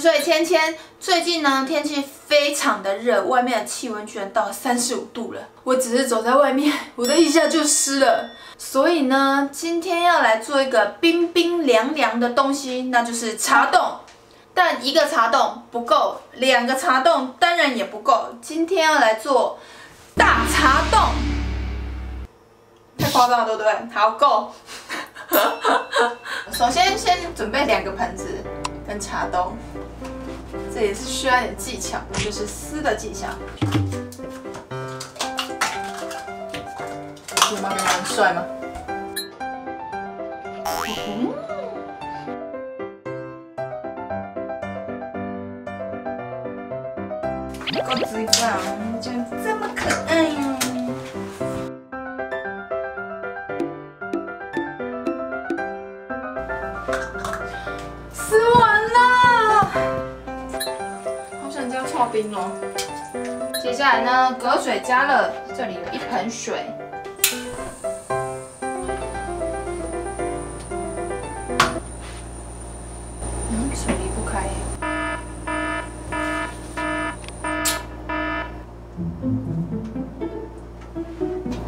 所以芊芊最近呢天气非常的热，外面的气温居然到35度了。我只是走在外面，我的腋下就湿了。所以呢，今天要来做一个冰冰凉凉的东西，那就是茶冻。但一个茶冻不够，两个茶冻当然也不够。今天要来做大茶冻，太夸张了，对不对？好，够。首先先准备两个盆子跟茶冻，这也是需要一点技巧，就是撕的技巧。我妈妈很帅吗？高子王就这么可爱呀！ 冰哦，接下来呢，隔水加热，这里有一盆水，水离不开，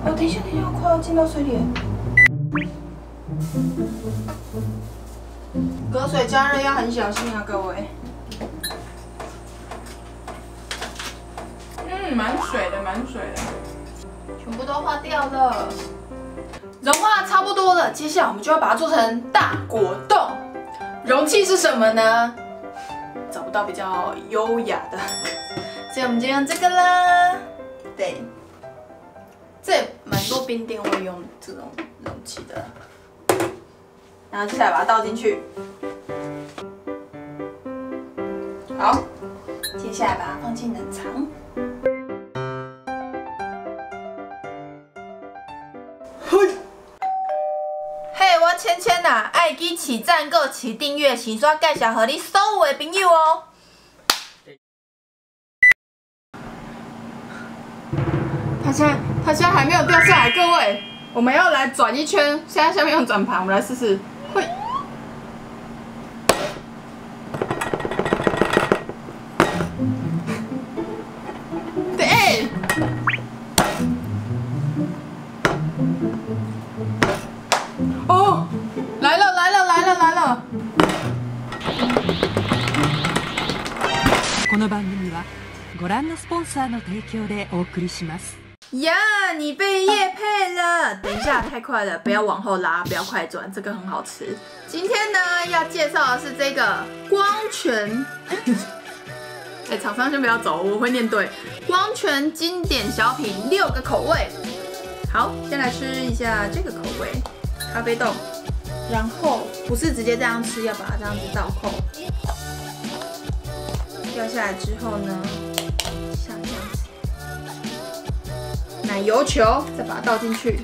哦，等一下，我快要进到水里了，隔水加热要很小心啊，各位。 蛮水的，全部都化掉了，融化差不多了。接下来我们就要把它做成大果冻。容器是什么呢？找不到比较优雅的，所以我们就用这个啦。对，这蛮多冰店会用这种容器的。然后接下来把它倒进去。好，接下来把它放进冷藏。 芊芊呐，爱记起赞购、起订阅、起刷介绍，和你所有的朋友哦。它现在还没有掉下来，各位，我们要来转一圈。现在下面用转盘，我们来试试。嘿，对。哦。 来了！この番組はご覧のスポンサーの提供でお送りします。呀，你被业配了！等一下，太快了，不要往后拉，不要快转，这个很好吃。今天呢，要介绍的是这个光泉。哎，厂商先不要走，我会念对。光泉经典小品6个口味。好，先来吃一下这个口味，咖啡冻。 然后不是直接这样吃，要把它这样子倒扣。掉下来之后呢，像这样子，奶油球，再把它倒进去。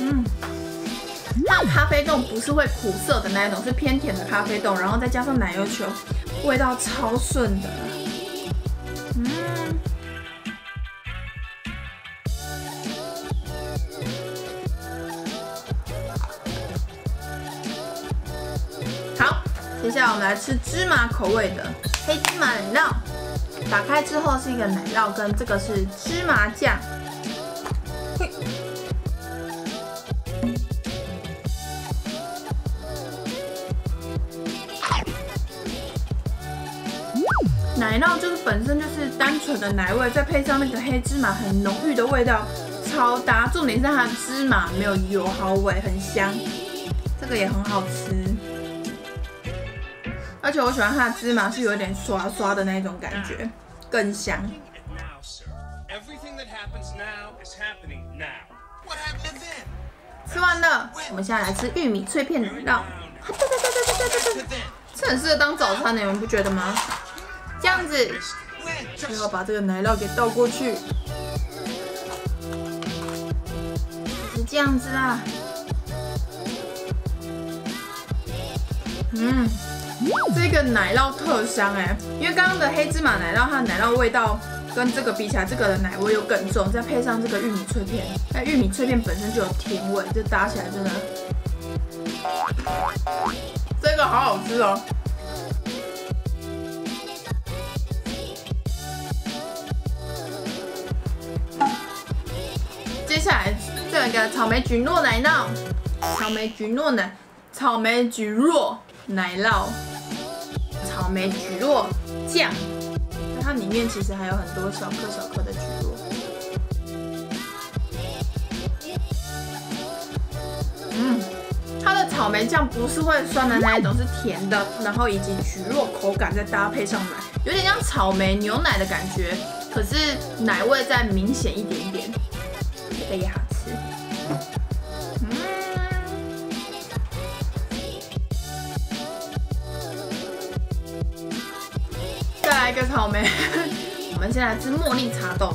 嗯，那咖啡冻不是会苦涩的那一种，是偏甜的咖啡冻，然后再加上奶油球，味道超顺的。嗯。 接下来我们来吃芝麻口味的黑芝麻奶酪，打开之后是一个奶酪根，这个是芝麻酱。奶酪就是本身就是单纯的奶味，再配上那个黑芝麻很浓郁的味道，超搭。重点是它的芝麻没有油耗味，很香，这个也很好吃。 而且我喜欢它的芝麻是有点刷刷的那种感觉，更香。吃完了，我们现在来吃玉米脆片奶酪，这很适合当早餐的，你们不觉得吗？这样子，最后把这个奶酪给倒过去，是这样子啦。嗯。 这个奶酪特香哎，因为刚刚的黑芝麻奶酪它的奶酪味道跟这个比起来，这个的奶味又更重，再配上这个玉米脆片，那玉米脆片本身就有甜味，就搭起来真的，这个好好吃哦。 接下来这个草莓菊糯奶酪，草莓菊糯酱，那它里面其实还有很多小颗小颗的菊络。它的草莓酱不是会酸的那一种，是甜的，然后以及菊络口感再搭配上奶，有点像草莓牛奶的感觉，可是奶味再明显一点点。 这也好吃，再来一个草莓，我们先来吃茉莉茶冻。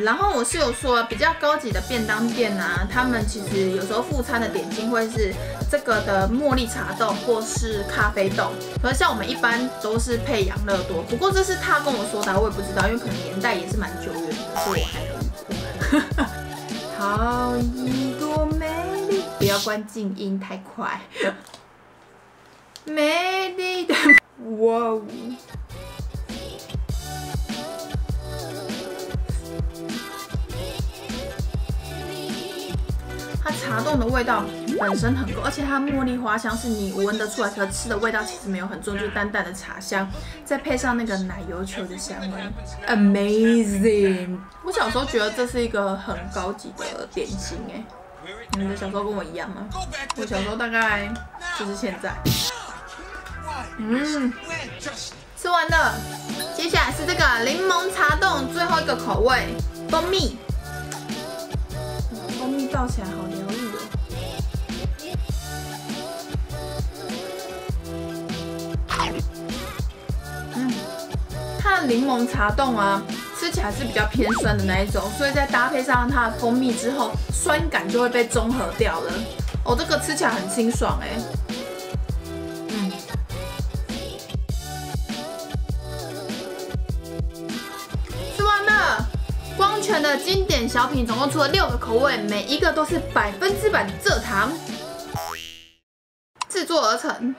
然后我室友说，比较高级的便当店啊，他们其实有时候副餐的点心会是这个的茉莉茶冻或是咖啡冻，可是像我们一般都是配养乐多。不过这是他跟我说的，我也不知道，因为可能年代也是蛮久远的，所以我还没。 好一朵美丽，不要关静音太快。美丽的，哇哦！它茶冻的味道本身很够，而且它茉莉花香是你闻得出来，可吃的味道其实没有很重，就淡淡的茶香，再配上那个奶油球的香味 ，amazing！ 我小时候觉得这是一个很高级的点心哎，你们的小时候跟我一样吗？我小时候大概就是现在。吃完了，接下来是这个柠檬茶冻最后一个口味，蜂蜜。 蜂蜜倒起来好疗愈哦。它的柠檬茶冻啊，吃起来是比较偏酸的那一种，所以在搭配上它的蜂蜜之后，酸感就会被中和掉了。哦，这个吃起来很清爽哎。吃完了。 光泉的经典小品总共出了6个口味，每一个都是100%的蔗糖制作而成。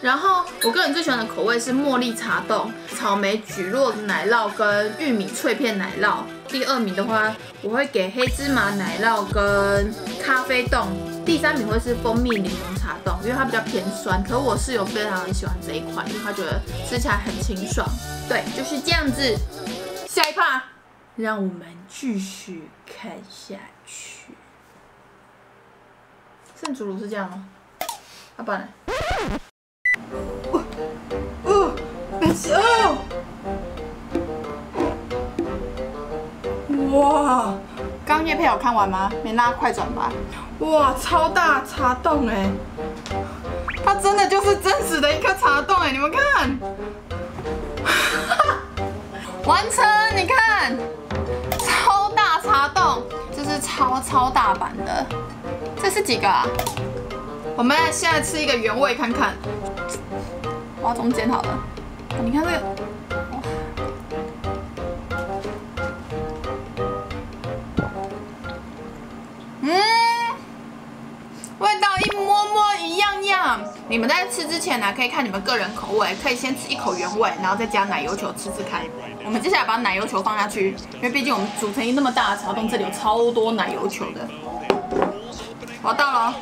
然后我个人最喜欢的口味是茉莉茶冻、草莓菊络奶酪跟玉米脆片奶酪。第2名的话，我会给黑芝麻奶酪跟咖啡冻。第3名会是蜂蜜柠檬茶冻，因为它比较偏酸，可我室友非常喜欢这一款，因为他觉得吃起来很清爽。对，就是这样子。下一趴。 让我们继续看下去。圣主乳是这样吗？阿爸呢？哦，没事哦。哇，刚业配有看完吗？没拉快转吧。哇，超大茶冻哎！它真的就是真实的一颗茶冻哎，你们看，完成，你看。 超大版的，这是几个啊？我们现在吃一个原味看看，挖中间好了。你看这个，味道一摸摸一样样。你们在吃之前呢，可以看你们个人口味，可以先吃一口原味，然后再加奶油球吃吃看。 我们接下来把奶油球放下去，因为毕竟我们煮成一那么大的茶冻，这里有超多奶油球的。我到了，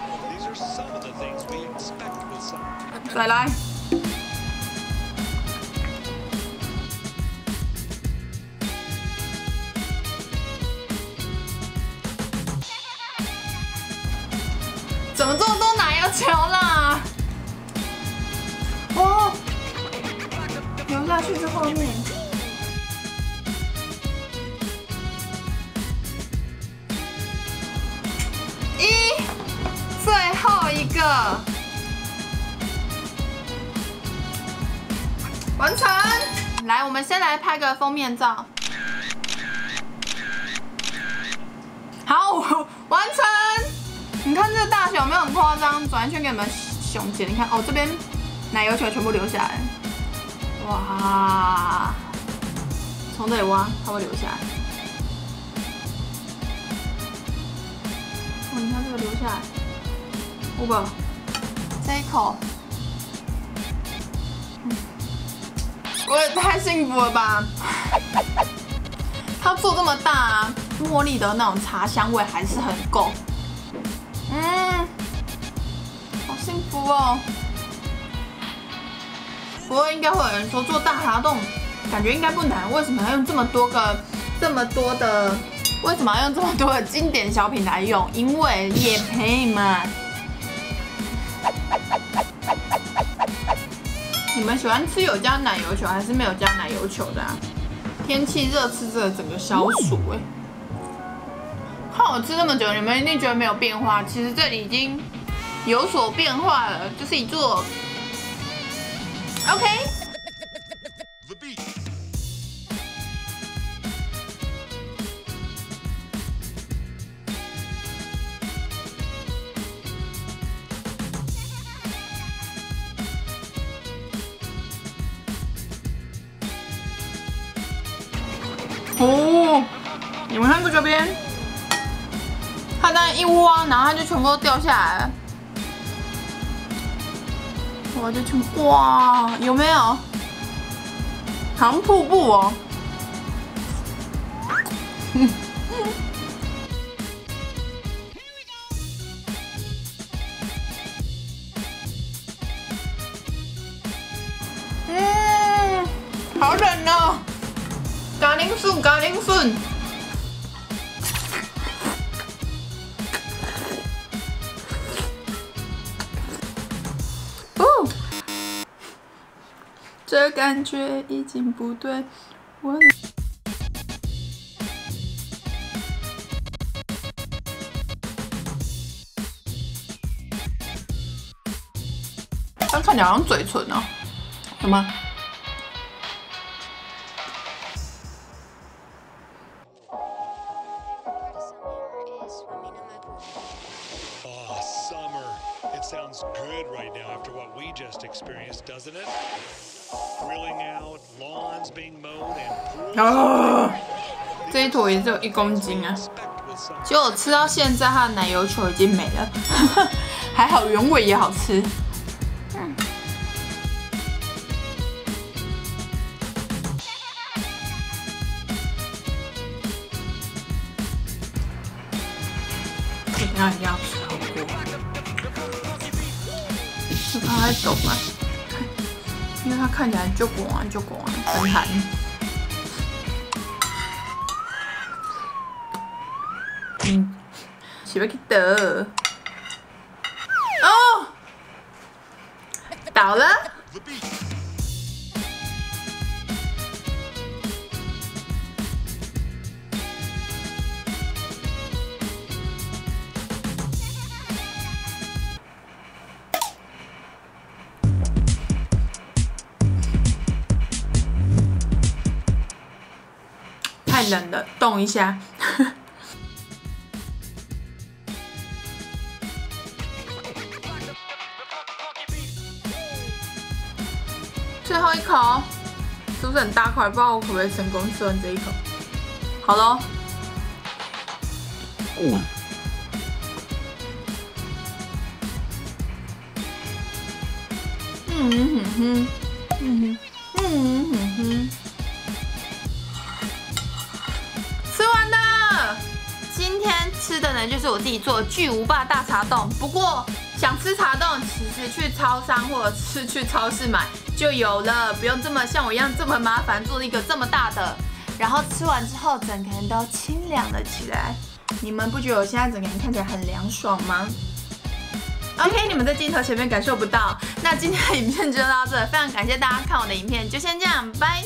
再来。怎么这么多奶油球啦？哦，流下去是后面。 最后一个完成，来，我们先来拍个封面照。好，完成。你看这大小没有很夸张，转一圈给你们熊姐，你看哦，这边奶油球全部流下来，哇，从这里挖，它会留下来。哦，你看这个留下来，五宝，这一口，我也太幸福了吧！它做这么大啊，茉莉的那种茶香味还是很够。嗯，好幸福哦。不过应该会有人说做大茶冻。 感觉应该不难，为什么要用这么多的经典小品来用？因为业配嘛。你们喜欢吃有加奶油球还是没有加奶油球的啊？天气热吃这个整个消暑哎。看我吃那么久，你们一定觉得没有变化，其实这里已经有所变化了，就是一座 OK。 哦，你们看这边，它那一挖，然后它就全部都掉下来了。我就全部哇，有没有？好像瀑布哦。嗯，好冷哦。 咖喱粉，咖喱粉。哦，这感觉已经不对。我。它看起来好像嘴唇哦，什么？ Sounds good right now after what we just experienced, doesn't it? Grilling out, lawns being mowed, and pools. 这一坨也只有1公斤啊！结果我吃到现在，它的奶油球已经没了，还好原味也好吃。嗯。要不要？ 它还抖嘛，因为它看起来就滚，很寒。嗯，是不记得？哦，倒了。太冷了，动一下。最后一口，是不是很大块？不知道我可不可以成功吃完这一口。好咯。吃的呢，就是我自己做的巨无霸大茶冻。不过想吃茶冻，其实去超商或者是去超市买就有了，不用这么像我一样这么麻烦做一个这么大的。然后吃完之后，整个人都清凉了起来。你们不觉得我现在整个人看起来很凉爽吗？ OK， 你们在镜头前面感受不到。那今天的影片就到这，非常感谢大家看我的影片，就先这样，拜。